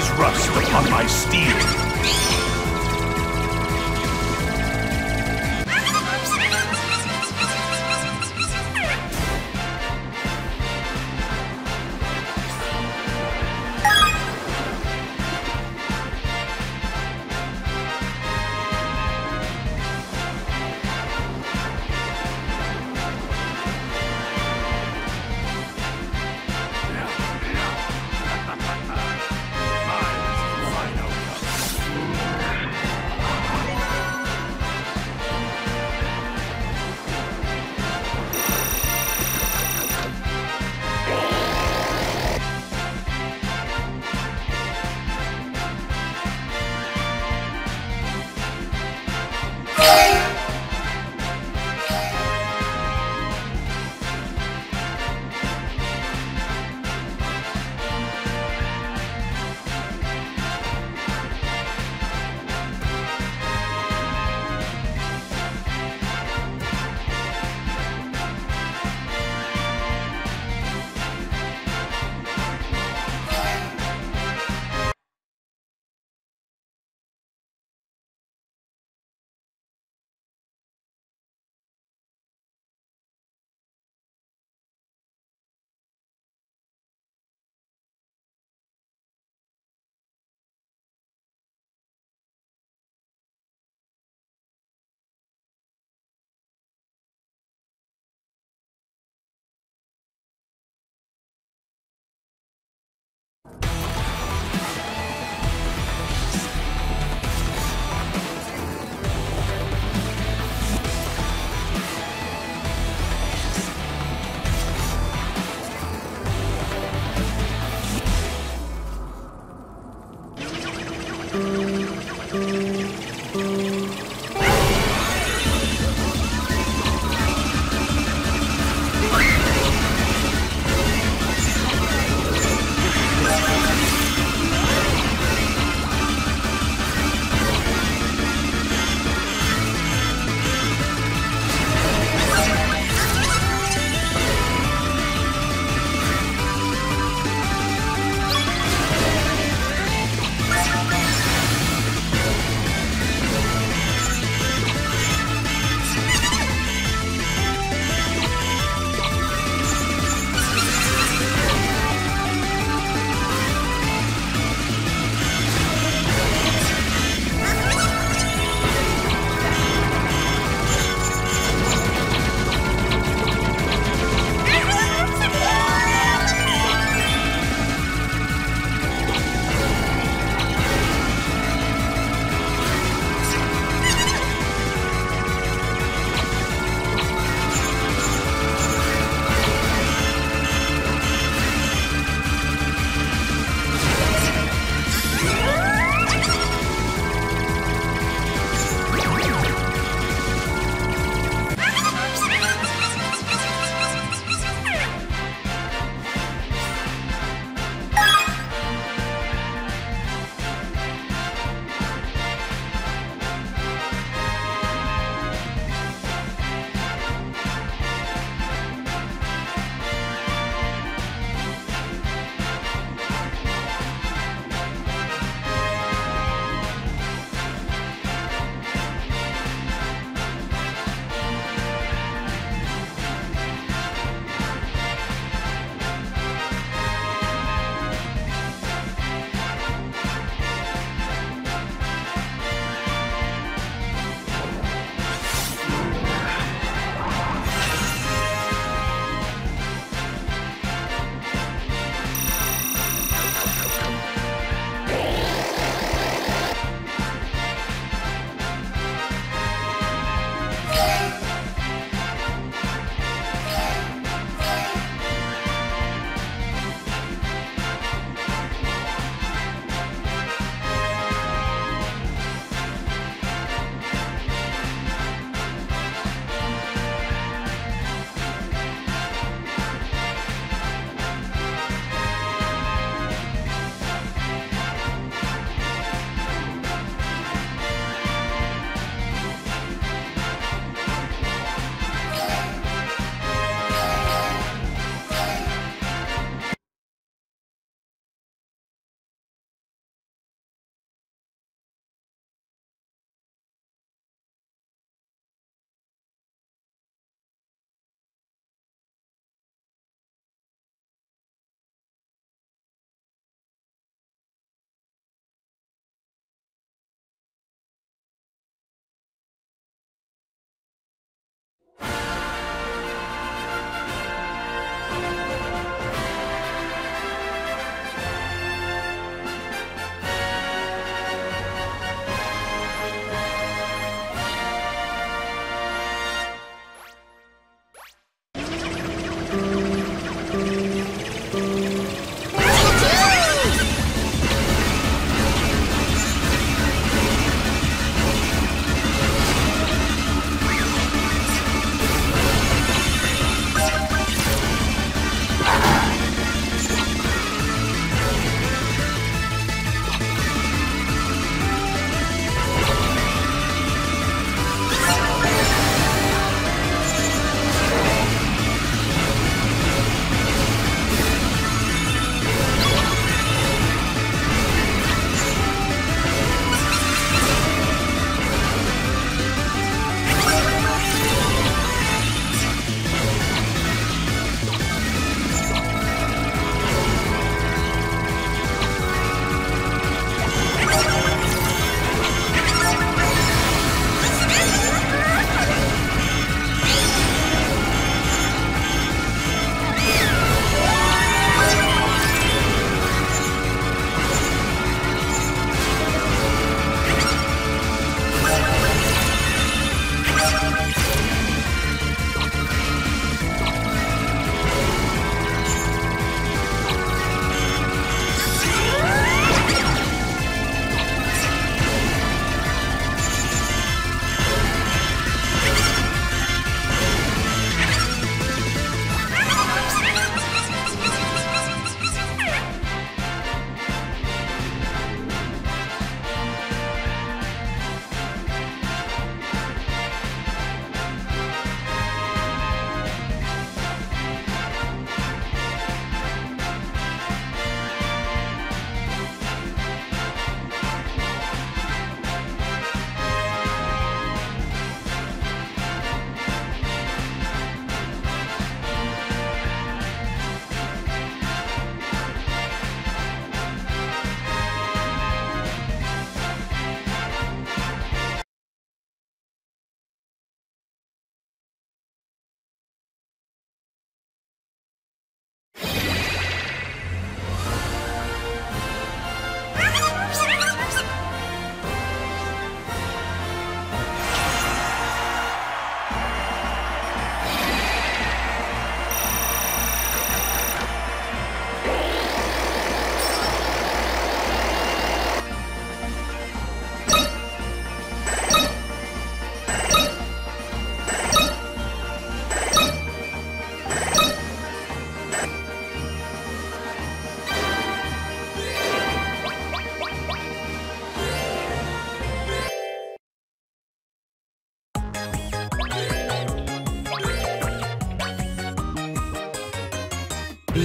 his rust upon my steel.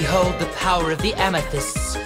Behold the power of the amethysts.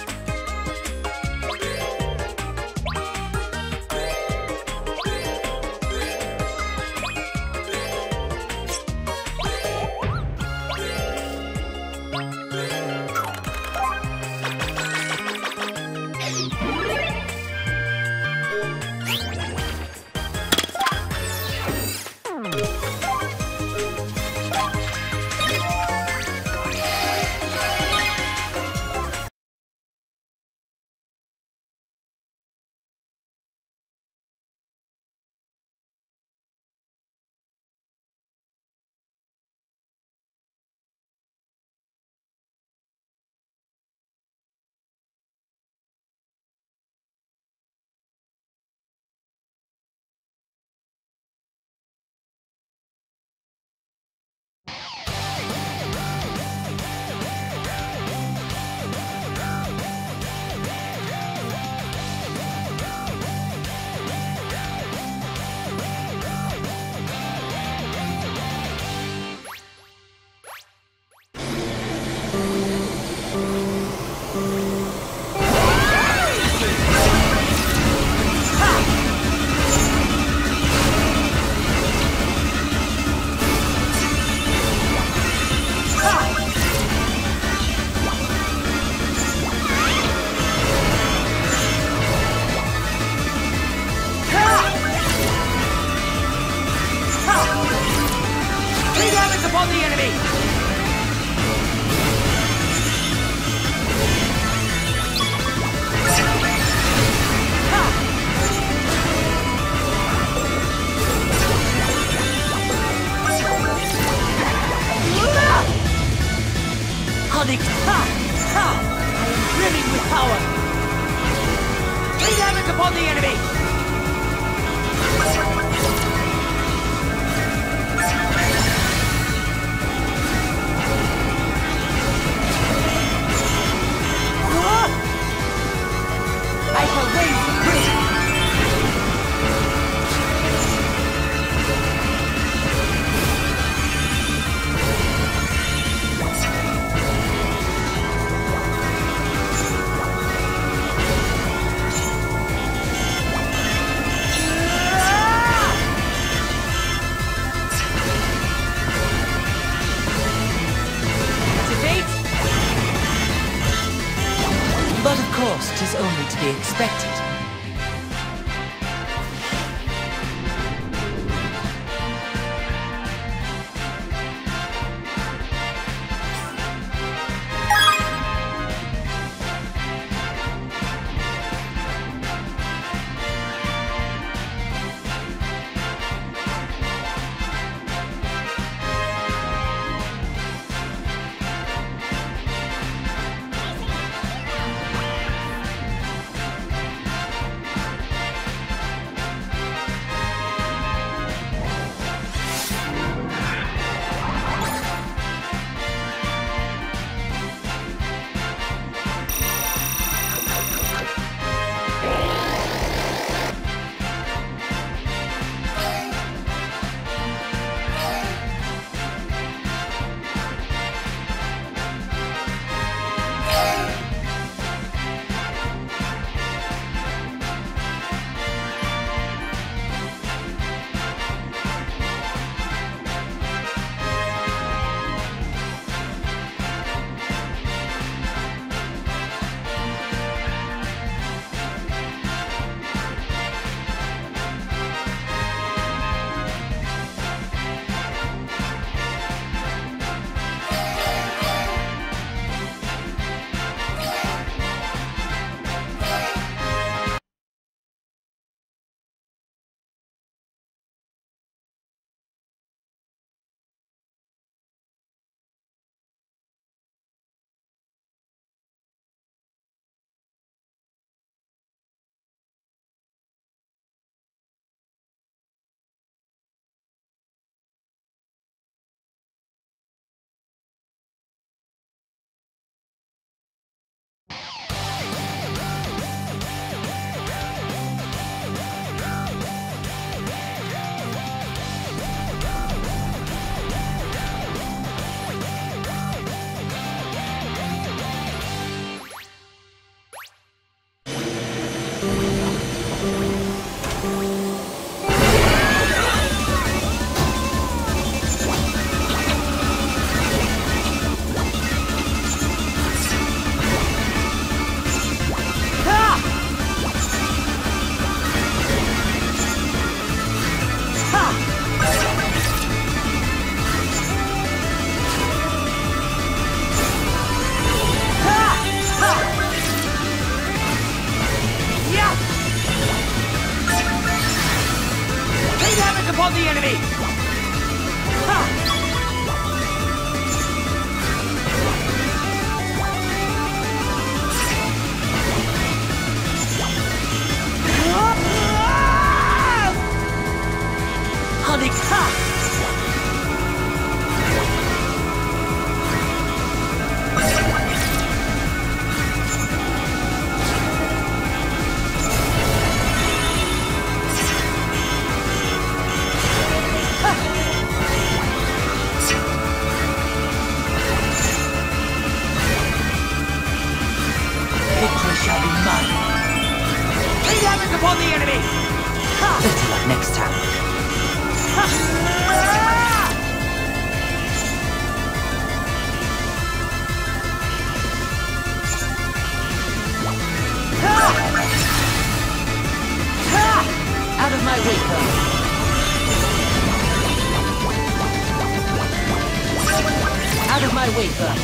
out of my way, bud.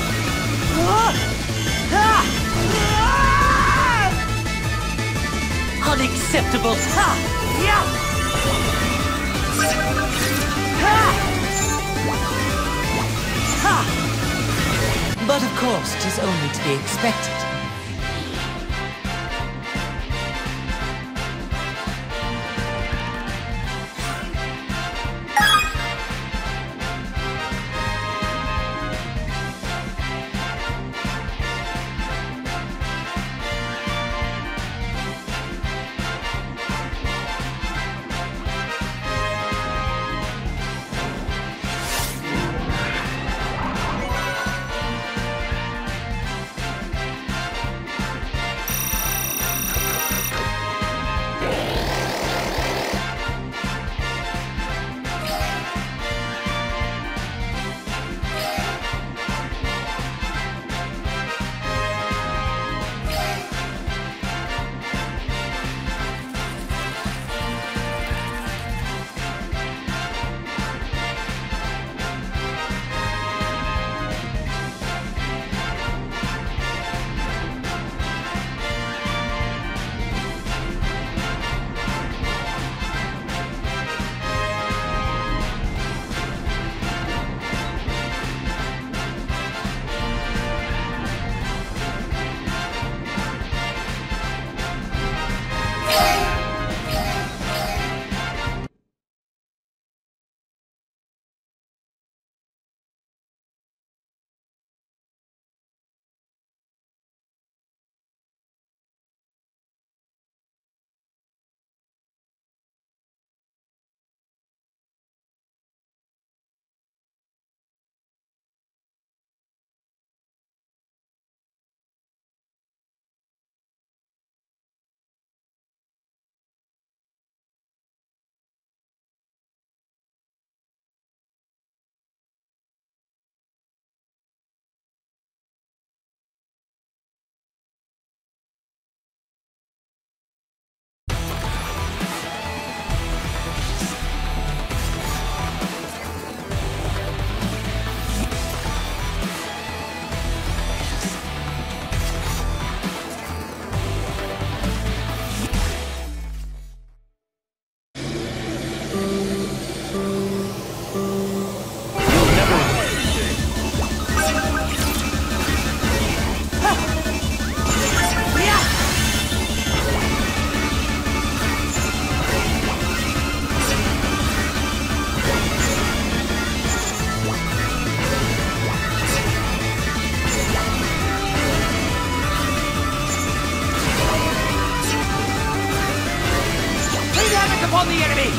Unacceptable. But of course, 'tis only to be expected. Upon the enemy!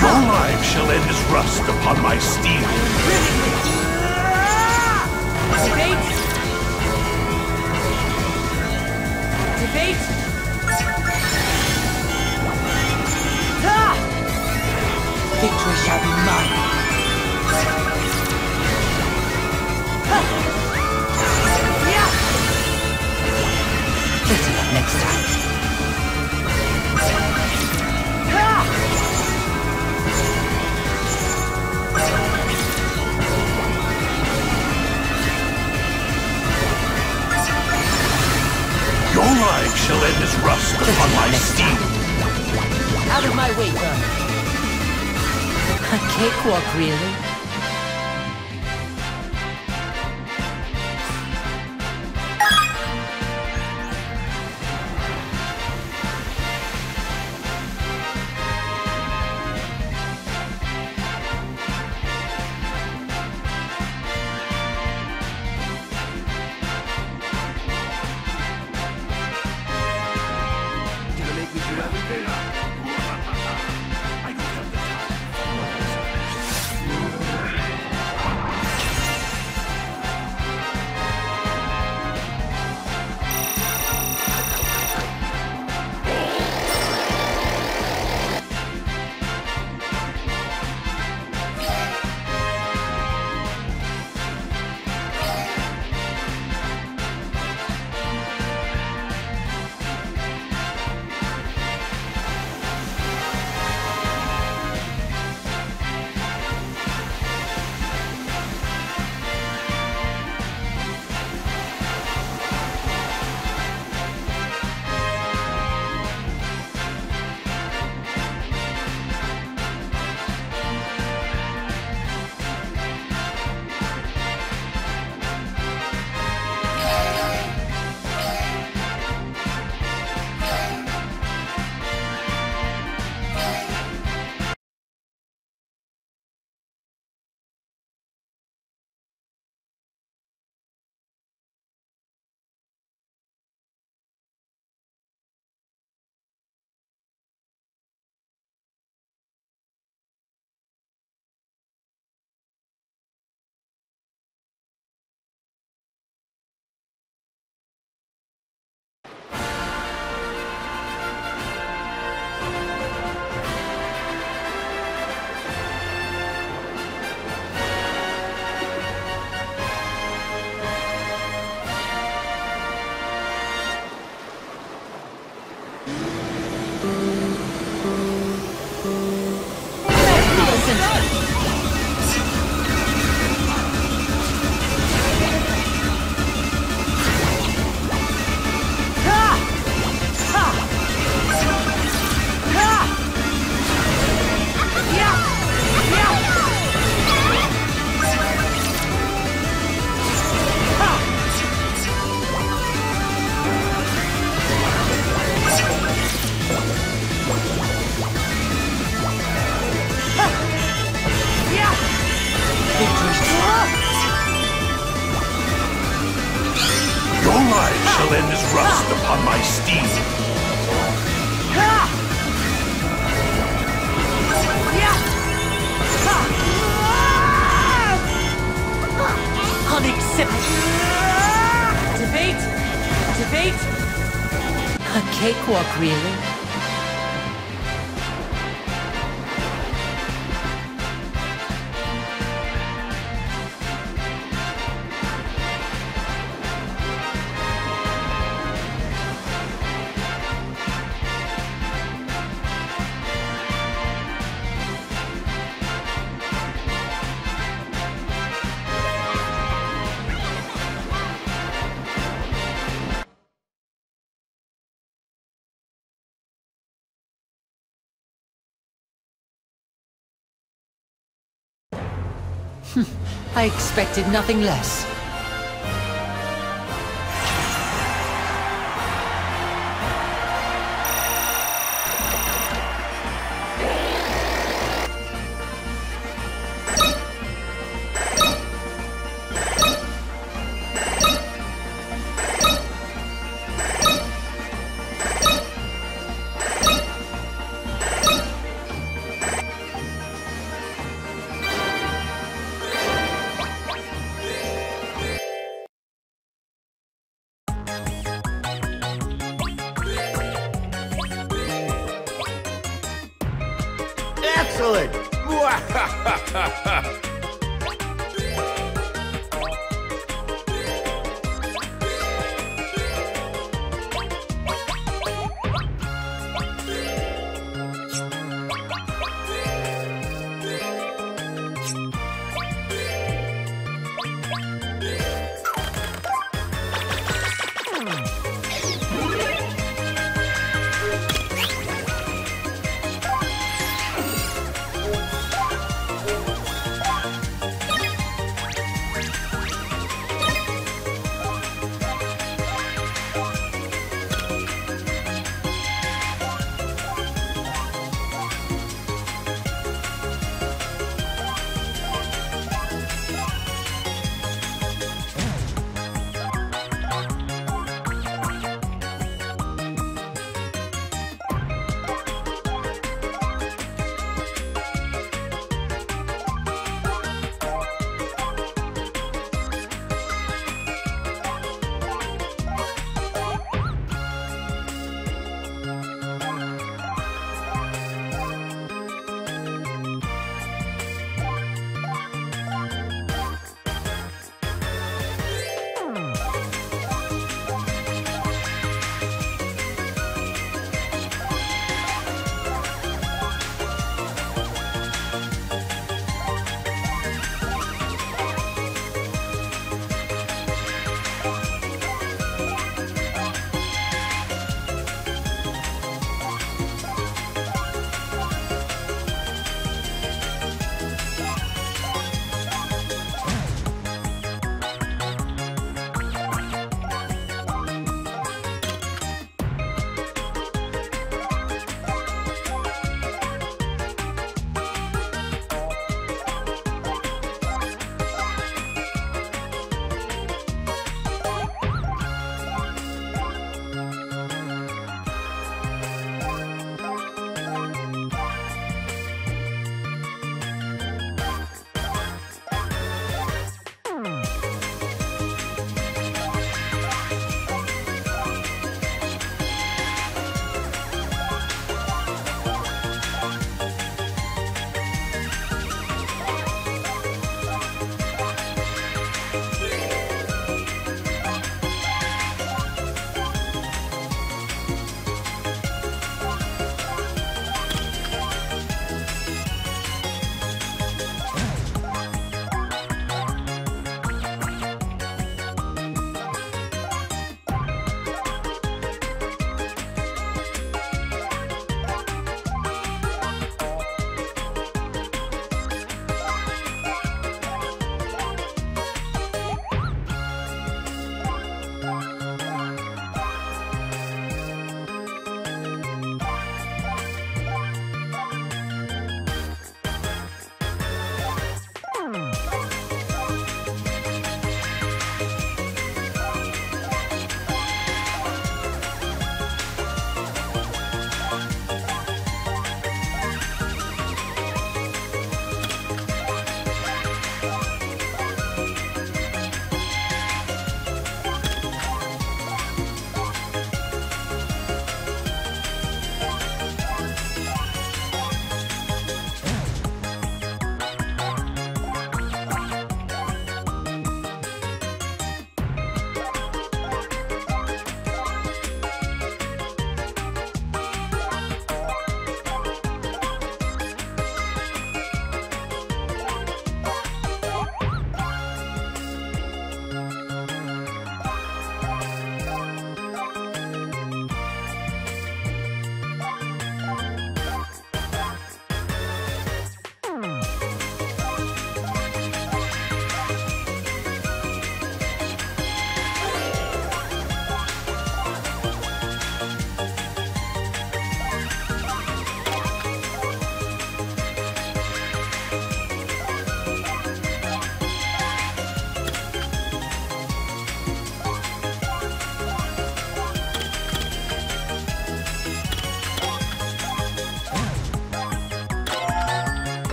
Your life shall end as rust upon my steel. Debate! Debate! Victory shall be mine. Better luck next time. Your life shall end as rust upon my steel. Out of my way, girl. A cakewalk, really? Move. I shall end this rust upon my steed. Unacceptable. Debate? Debate? A cakewalk, really? I expected nothing less. Excellent!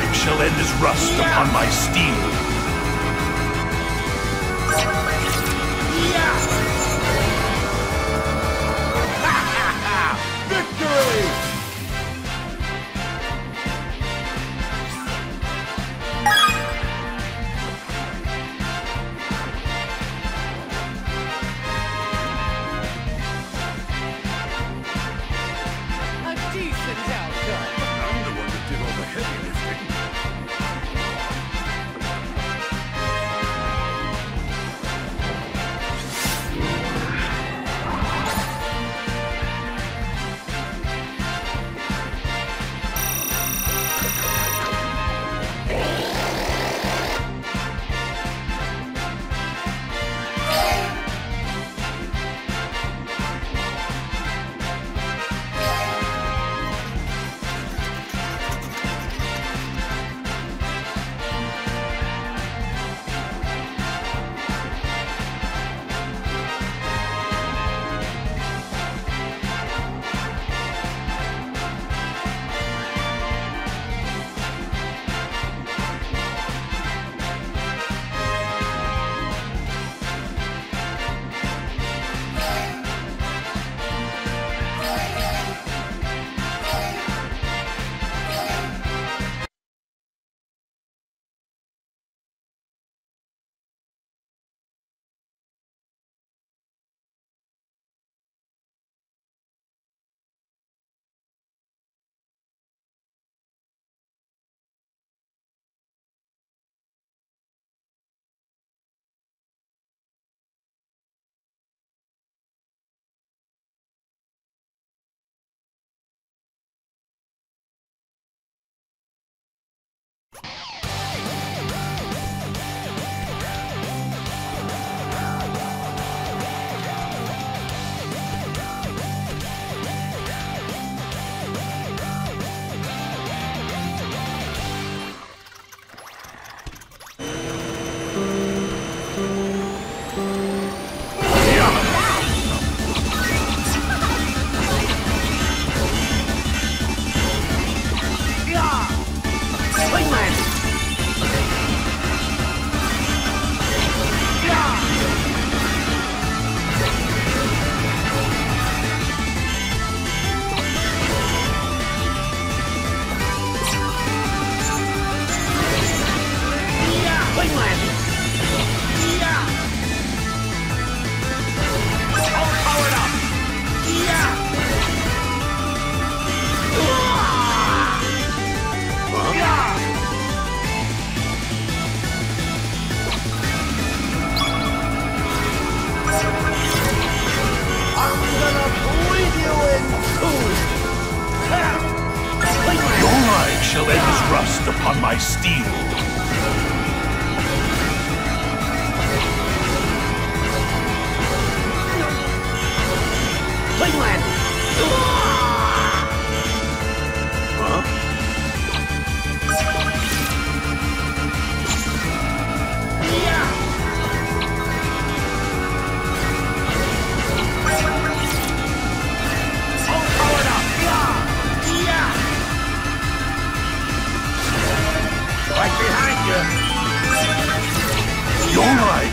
pride shall end as rust upon my steel.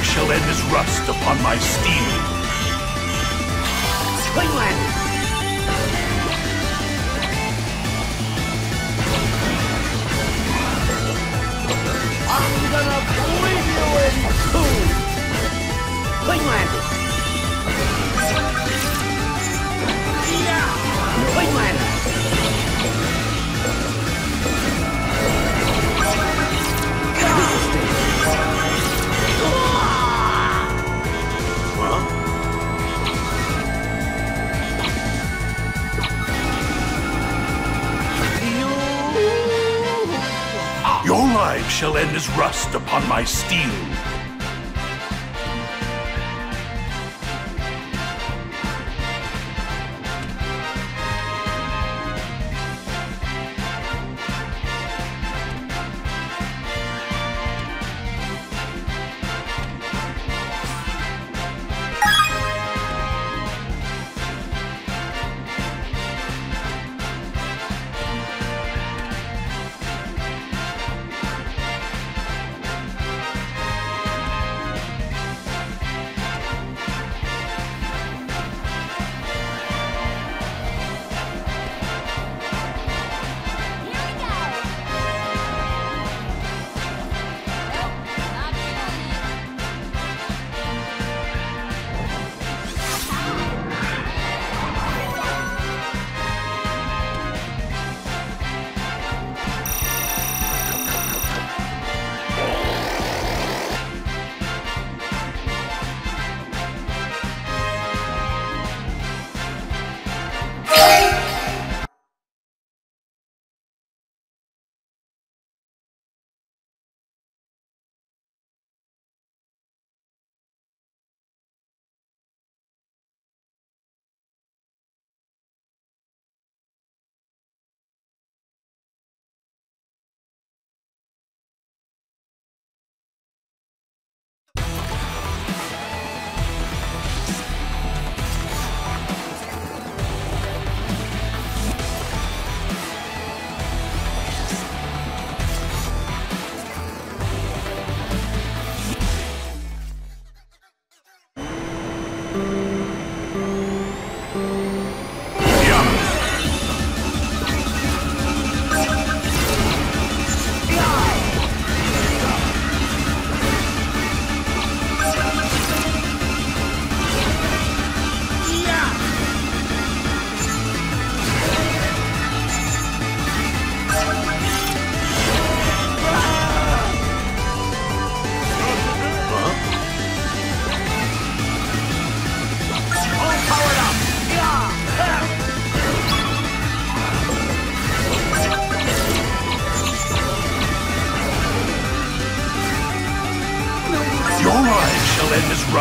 Shall end as rust upon my steel.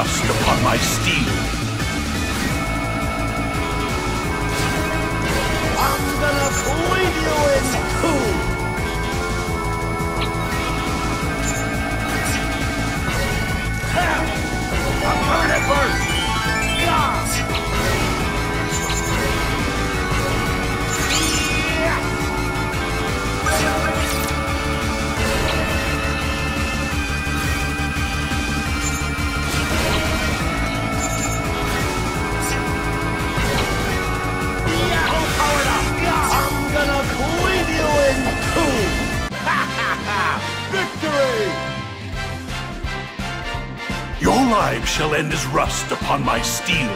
dust upon my steel. I'm gonna cleave you in two. I'll burn it first. Your lives shall end as rust upon my steel.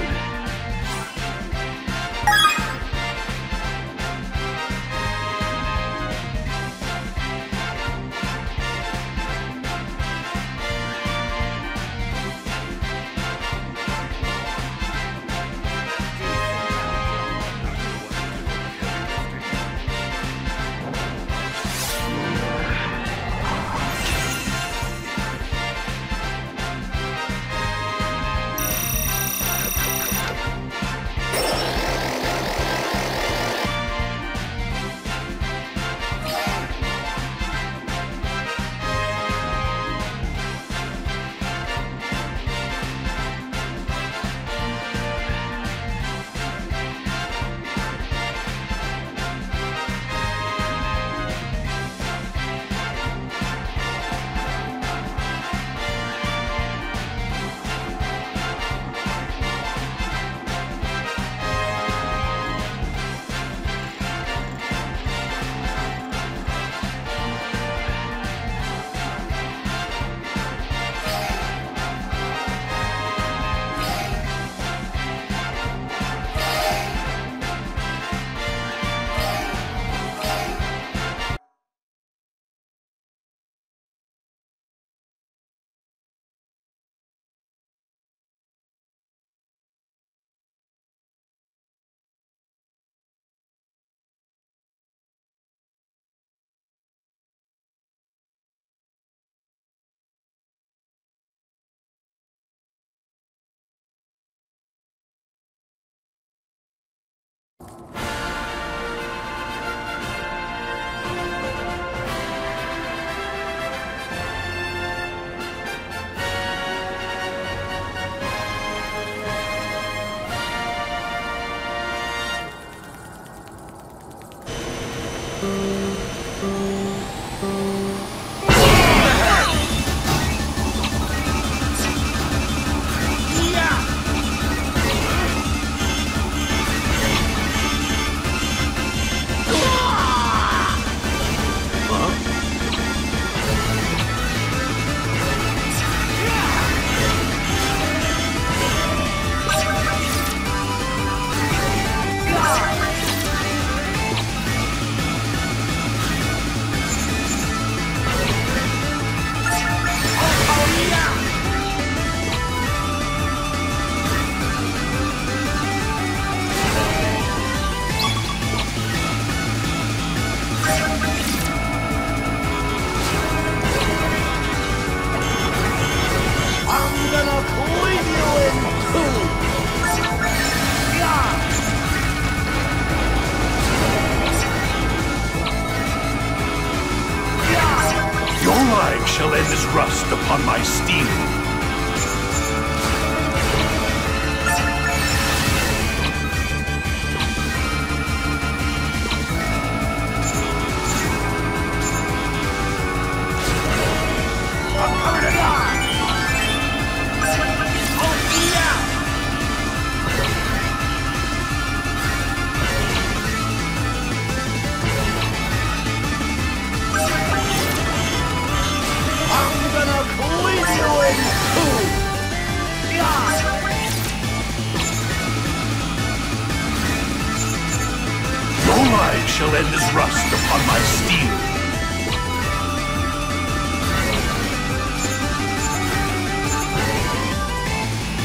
Shall end as rust upon my steel. Shall end as rust upon my steel.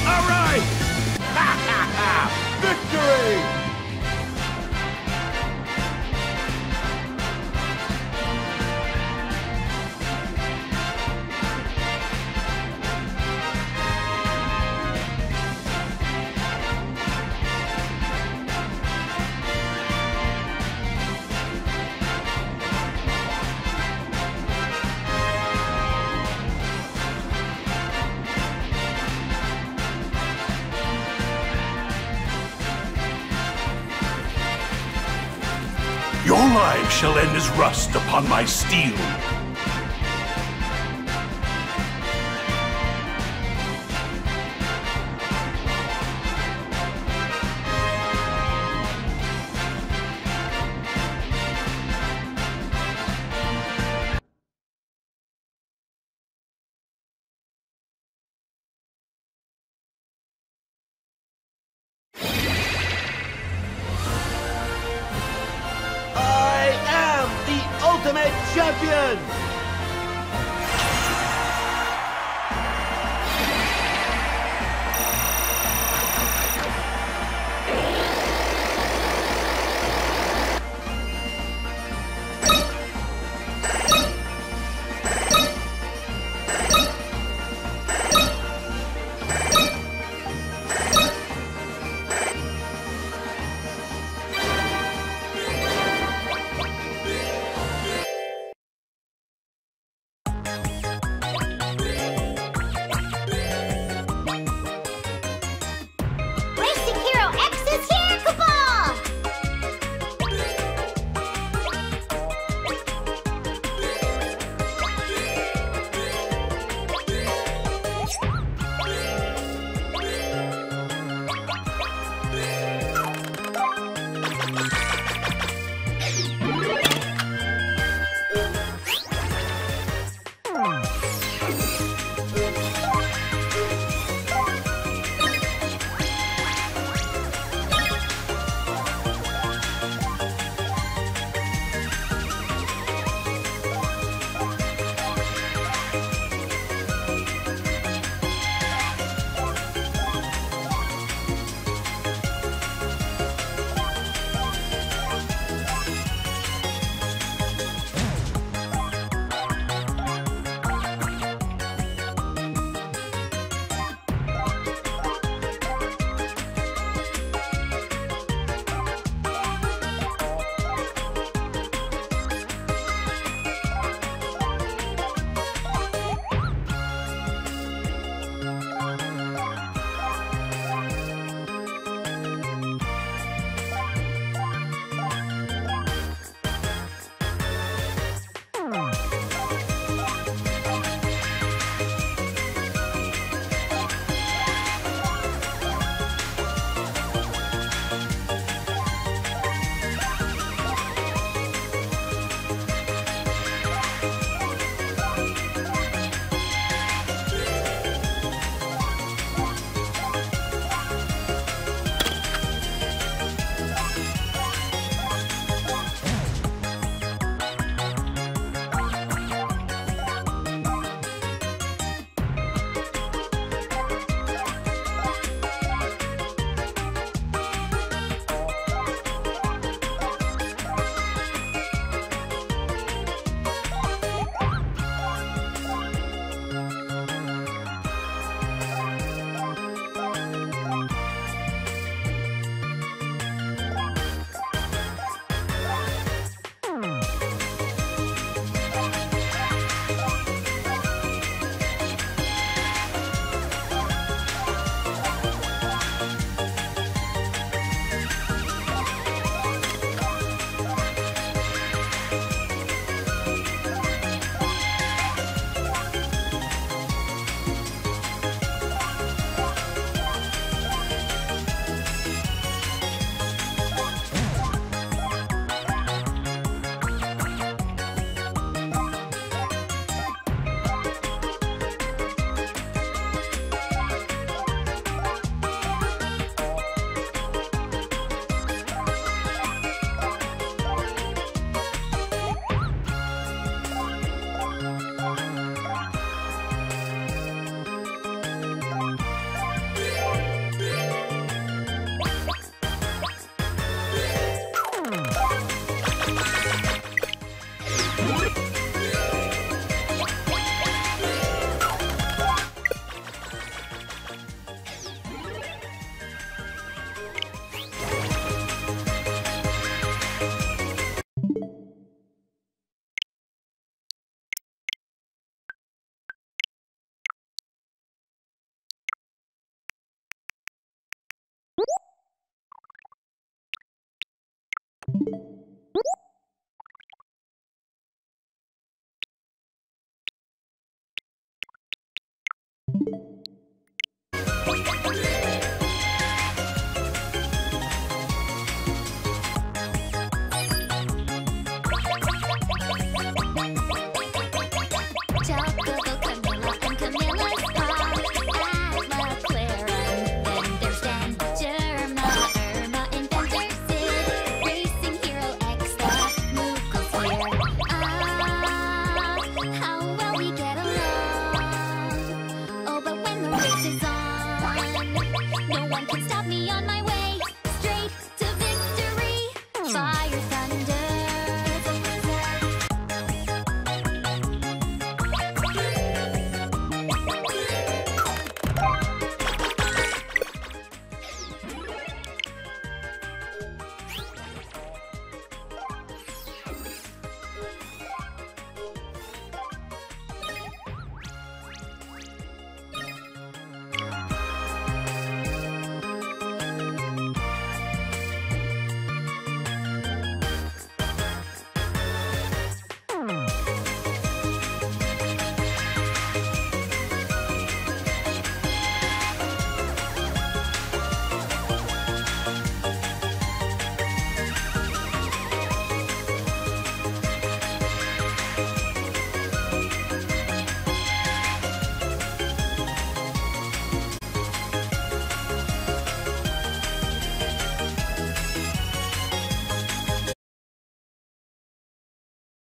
All right! Ha ha ha! Victory! Your lives shall end as rust upon my steel. Ultimate Champion!